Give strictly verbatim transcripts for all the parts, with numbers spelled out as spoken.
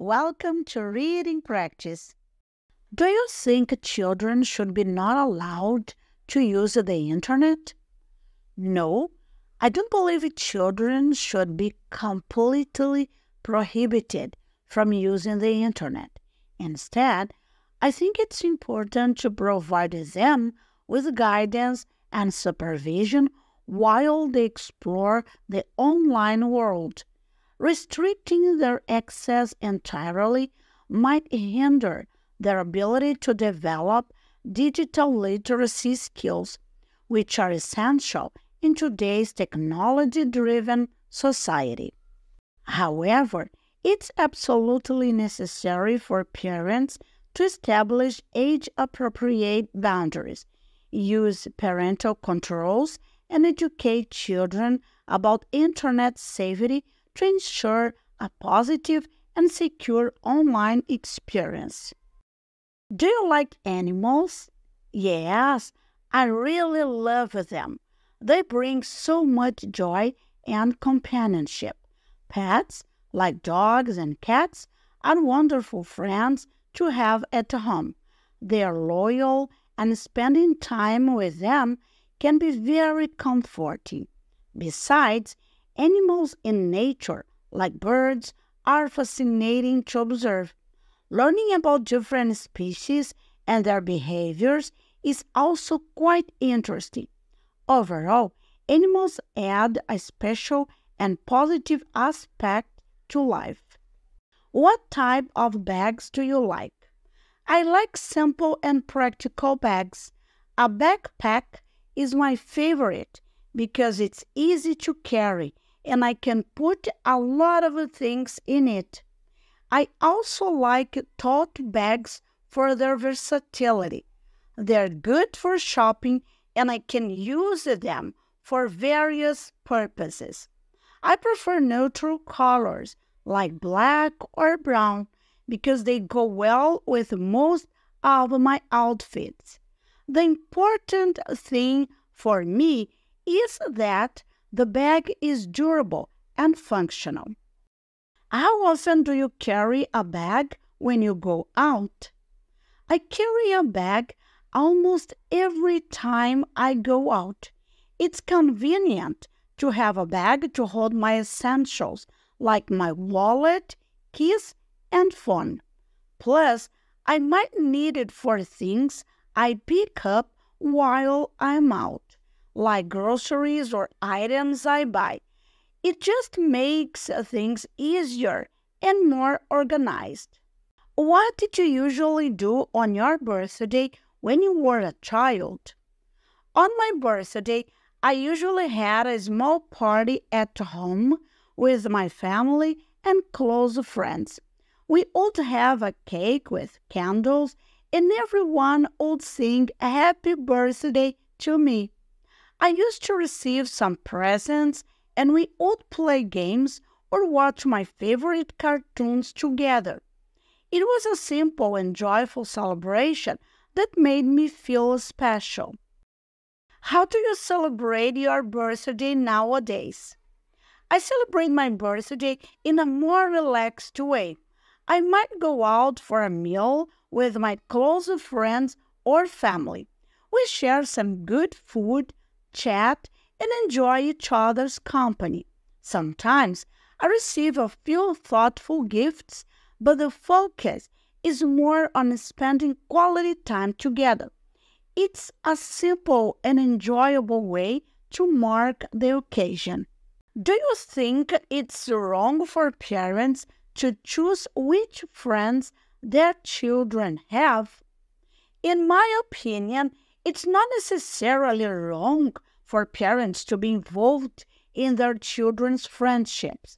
Welcome to Reading Practice. Do you think children should be not allowed to use the internet? No, I don't believe children should be completely prohibited from using the internet. Instead, I think it's important to provide them with guidance and supervision while they explore the online world. Restricting their access entirely might hinder their ability to develop digital literacy skills, which are essential in today's technology-driven society. However, it's absolutely necessary for parents to establish age-appropriate boundaries, use parental controls, and educate children about internet safety to ensure a positive and secure online experience. Do you like animals? Yes, I really love them. They bring so much joy and companionship. Pets, like dogs and cats, are wonderful friends to have at home. They are loyal, and spending time with them can be very comforting. Besides, animals in nature, like birds, are fascinating to observe. Learning about different species and their behaviors is also quite interesting. Overall, animals add a special and positive aspect to life. What type of bags do you like? I like simple and practical bags. A backpack is my favorite because it's easy to carry, and I can put a lot of things in it. I also like tote bags for their versatility. They're good for shopping, and I can use them for various purposes. I prefer neutral colors like black or brown because they go well with most of my outfits. The important thing for me is that the bag is durable and functional. How often do you carry a bag when you go out? I carry a bag almost every time I go out. It's convenient to have a bag to hold my essentials, like my wallet, keys, and phone. Plus, I might need it for things I pick up while I'm out, like groceries or items I buy. It just makes things easier and more organized. What did you usually do on your birthday when you were a child? On my birthday, I usually had a small party at home with my family and close friends. We would have a cake with candles, and everyone would sing a happy birthday to me. I used to receive some presents, and we would play games or watch my favorite cartoons together. It was a simple and joyful celebration that made me feel special. How do you celebrate your birthday nowadays? I celebrate my birthday in a more relaxed way. I might go out for a meal with my close friends or family. We share some good food, chat, and enjoy each other's company. Sometimes I receive a few thoughtful gifts, but the focus is more on spending quality time together. It's a simple and enjoyable way to mark the occasion. Do you think it's wrong for parents to choose which friends their children have? In my opinion, it's not necessarily wrong for parents to be involved in their children's friendships.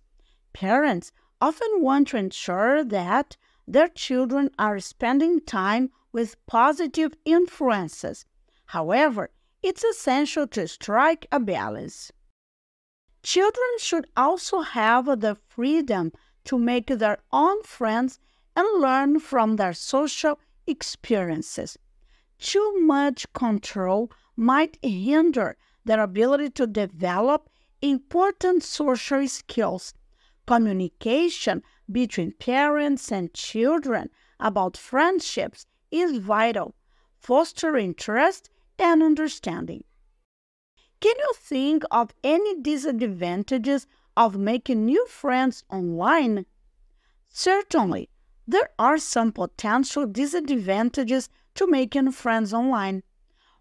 Parents often want to ensure that their children are spending time with positive influences. However, it's essential to strike a balance. Children should also have the freedom to make their own friends and learn from their social experiences. Too much control might hinder their ability to develop important social skills. Communication between parents and children about friendships is vital, fostering trust and understanding. Can you think of any disadvantages of making new friends online? Certainly, there are some potential disadvantages to making friends online.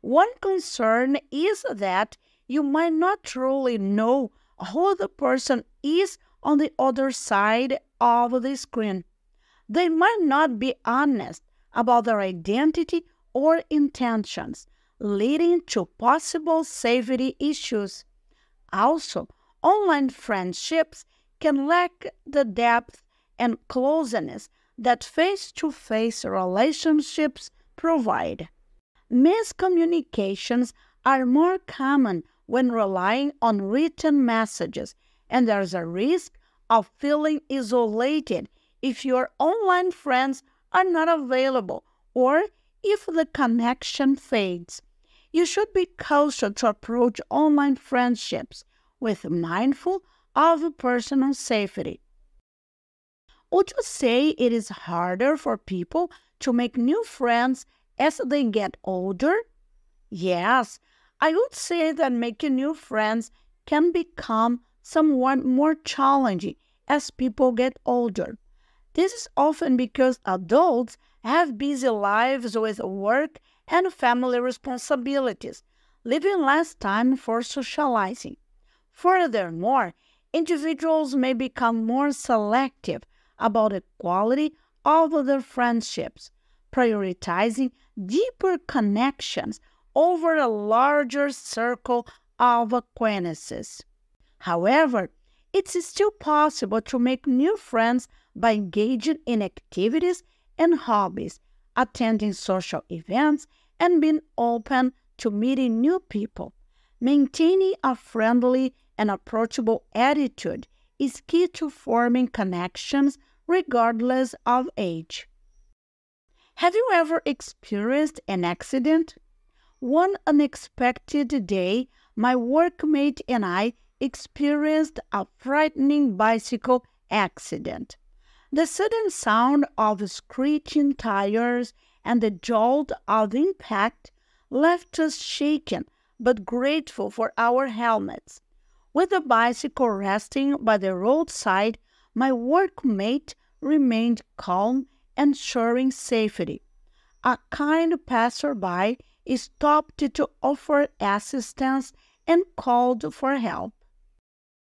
One concern is that you might not truly know who the person is on the other side of the screen. They might not be honest about their identity or intentions, leading to possible safety issues. Also, online friendships can lack the depth and closeness that face-to-face relationships provide. Miscommunications are more common when relying on written messages, and there's a risk of feeling isolated if your online friends are not available or if the connection fades. You should be cautious to approach online friendships with mindful of personal safety. Would you say it is harder for people to make new friends as they get older? Yes, I would say that making new friends can become somewhat more challenging as people get older. This is often because adults have busy lives with work and family responsibilities, leaving less time for socializing. Furthermore, individuals may become more selective about the quality of their friendships, prioritizing deeper connections over a larger circle of acquaintances. However, it's still possible to make new friends by engaging in activities and hobbies, attending social events, and being open to meeting new people. Maintaining a friendly and approachable attitude is key to forming connections regardless of age. Have you ever experienced an accident? One unexpected day, my workmate and I experienced a frightening bicycle accident. The sudden sound of screeching tires and the jolt of the impact left us shaken but grateful for our helmets. With the bicycle resting by the roadside, my workmate remained calm, ensuring safety. A kind passerby stopped to offer assistance and called for help.